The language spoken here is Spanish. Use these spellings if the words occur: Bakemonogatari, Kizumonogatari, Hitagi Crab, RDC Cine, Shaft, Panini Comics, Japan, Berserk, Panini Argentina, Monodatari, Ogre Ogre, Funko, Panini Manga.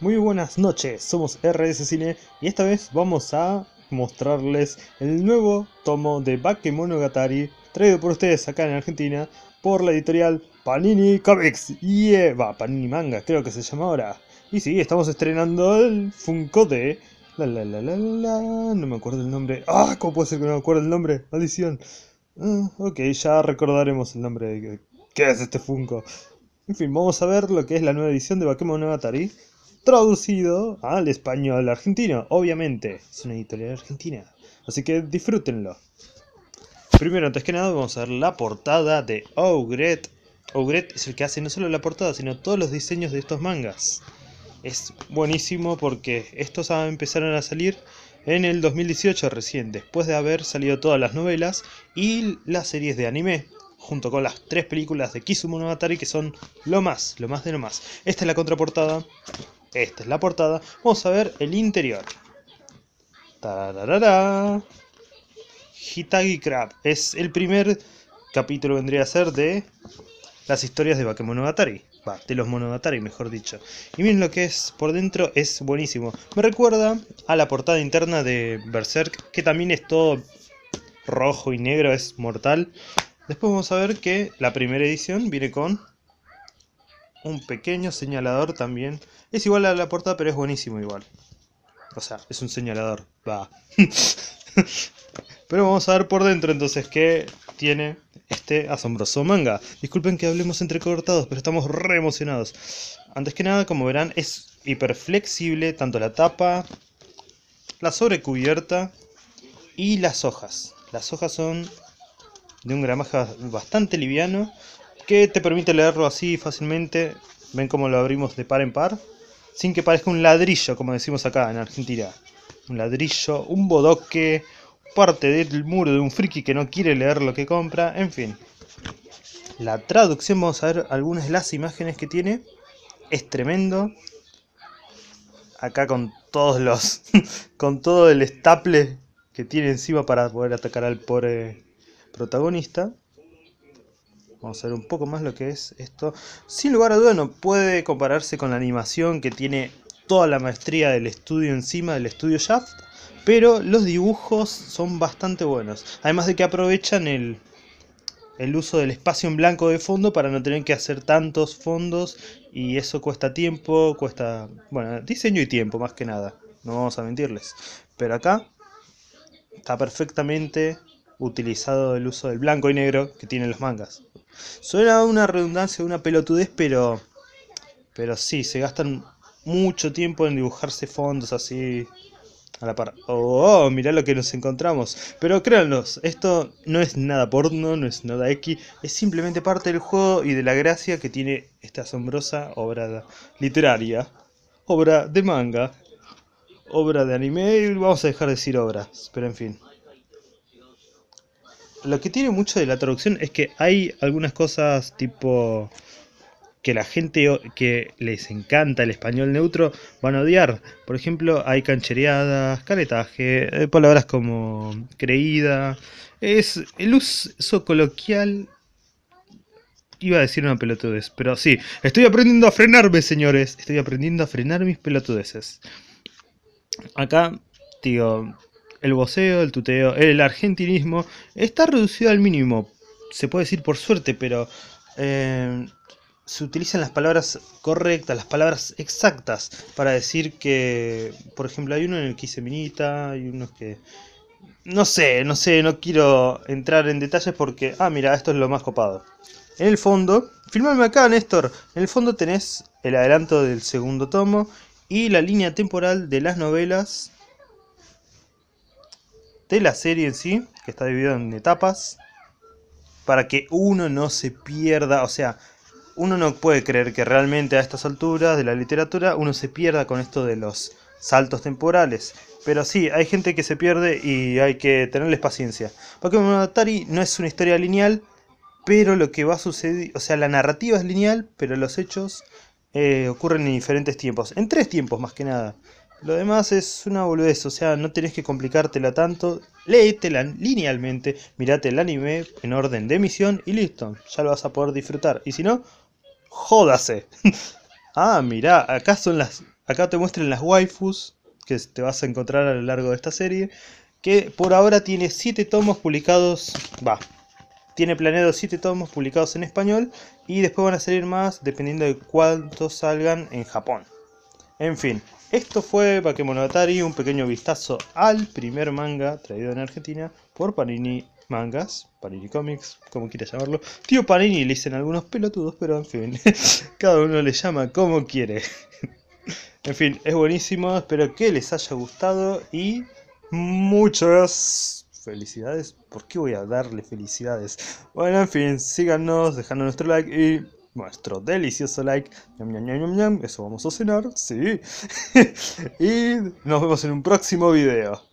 Muy buenas noches, somos RDC Cine y esta vez vamos a mostrarles el nuevo tomo de Bakemonogatari traído por ustedes acá en Argentina por la editorial Panini Comics y Panini Manga, creo que se llama ahora. Y sí, estamos estrenando el Funko de... no me acuerdo el nombre. ¡Ah! ¿Cómo puede ser que no me acuerdo el nombre? ¡Maldición! Ok, ya recordaremos el nombre de... ¿Qué es este Funko? En fin, vamos a ver lo que es la nueva edición de Bakemonogatari traducido al español argentino, obviamente. Es una editorial argentina, así que disfrútenlo. Primero, antes que nada, vamos a ver la portada de Ogre. Ogre es el que hace no solo la portada, sino todos los diseños de estos mangas. Es buenísimo porque estos empezaron a salir en el 2018 recién, después de haber salido todas las novelas y las series de anime, junto con las tres películas de Kizumonogatari que son lo más de lo más. Esta es la contraportada, esta es la portada, vamos a ver el interior. ¡Tararara! Hitagi Crab, es el primer capítulo, vendría a ser de las historias de Bakemonogatari. De los Monodatari, mejor dicho. Y miren lo que es por dentro, es buenísimo. Me recuerda a la portada interna de Berserk, que también es todo rojo y negro, es mortal. Después vamos a ver que la primera edición viene con un pequeño señalador también. Es igual a la portada, pero es buenísimo igual. O sea, es un señalador. Va. Pero vamos a ver por dentro entonces que tiene este asombroso manga. Disculpen que hablemos entrecortados, pero estamos re emocionados. Antes que nada, como verán, es hiper flexible, tanto la tapa, la sobrecubierta y las hojas. Las hojas son de un gramaje bastante liviano, que te permite leerlo así fácilmente. Ven cómo lo abrimos de par en par, sin que parezca un ladrillo, como decimos acá en Argentina. Un ladrillo, un bodoque, parte del muro de un friki que no quiere leer lo que compra, en fin. La traducción, vamos a ver algunas de las imágenes que tiene, es tremendo. Acá con todos los... con todo el estaple que tiene encima para poder atacar al pobre protagonista. Vamos a ver un poco más lo que es esto. Sin lugar a duda no puede compararse con la animación que tiene toda la maestría del estudio encima, del estudio Shaft. Pero los dibujos son bastante buenos. Además de que aprovechan el uso del espacio en blanco de fondo para no tener que hacer tantos fondos. Y eso cuesta tiempo, cuesta... bueno, diseño y tiempo más que nada. No vamos a mentirles. Pero acá está perfectamente utilizado el uso del blanco y negro que tienen los mangas. Suena una redundancia, una pelotudez, pero sí, se gastan mucho tiempo en dibujarse fondos así... a la par. Oh, mirá lo que nos encontramos. Pero créannos, esto no es nada porno, no es nada X. Es simplemente parte del juego y de la gracia que tiene esta asombrosa obra literaria. Obra de manga. Obra de anime. Y vamos a dejar de decir obras, pero en fin. Lo que tiene mucho de la traducción es que hay algunas cosas tipo... que la gente que les encanta el español neutro van a odiar. Por ejemplo, hay canchereadas, caretaje, palabras como creída. Es el uso coloquial... iba a decir una pelotudez, pero sí. Estoy aprendiendo a frenarme, señores. Estoy aprendiendo a frenar mis pelotudeces. Acá, digo, el voceo, el tuteo, el argentinismo está reducido al mínimo. Se puede decir por suerte, pero... se utilizan las palabras correctas, las palabras exactas para decir que... por ejemplo, hay uno en el que dice minita, hay unos que... No sé, no quiero entrar en detalles porque... ah, mira, esto es lo más copado. En el fondo... filmame acá, Néstor. En el fondo tenés el adelanto del segundo tomo y la línea temporal de las novelas de la serie en sí, que está dividida en etapas, para que uno no se pierda, o sea... uno no puede creer que realmente a estas alturas de la literatura uno se pierda con esto de los saltos temporales. Pero sí, hay gente que se pierde y hay que tenerles paciencia. Bakemonogatari no es una historia lineal, pero lo que va a suceder... o sea, la narrativa es lineal, pero los hechos ocurren en diferentes tiempos. En tres tiempos, más que nada. Lo demás es una boludez, o sea, no tenés que complicártela tanto. Léetela linealmente, mirate el anime en orden de emisión y listo. Ya lo vas a poder disfrutar. Y si no... jódase. Ah, mirá, acá son las Acá te muestran las waifus que te vas a encontrar a lo largo de esta serie, que por ahora tiene 7 tomos publicados, tiene planeado 7 tomos publicados en español, y después van a salir más dependiendo de cuántos salgan en Japón. En fin, esto fue Bakemonogatari, un pequeño vistazo al primer manga traído en Argentina por Panini Mangas, Panini Comics, como quieras llamarlo. Tío Panini le dicen algunos pelotudos, pero en fin, cada uno le llama como quiere. En fin, es buenísimo, espero que les haya gustado y muchas felicidades. ¿Por qué voy a darle felicidades? Bueno, en fin, síganos dejando nuestro like y nuestro delicioso like. Ñam, ñam, ñam, ñam, ñam. Eso vamos a cenar, sí. Y nos vemos en un próximo video.